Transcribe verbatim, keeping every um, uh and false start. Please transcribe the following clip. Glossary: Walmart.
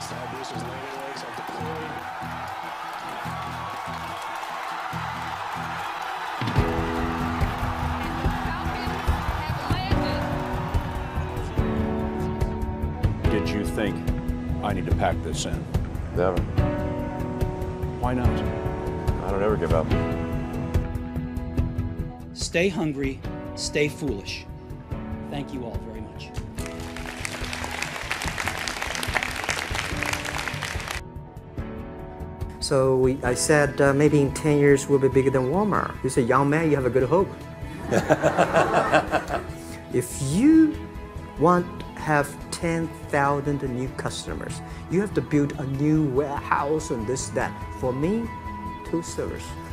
Side boosters, landing legs are deployed. Did you think I need to pack this in? Never. Why not? I don't ever give up. Stay hungry, stay foolish. Thank you all very much. So we, I said, uh, maybe in ten years we'll be bigger than Walmart. You say, young man, you have a good hope. If you want to have ten thousand new customers, you have to build a new warehouse and this, that. For me, two servers.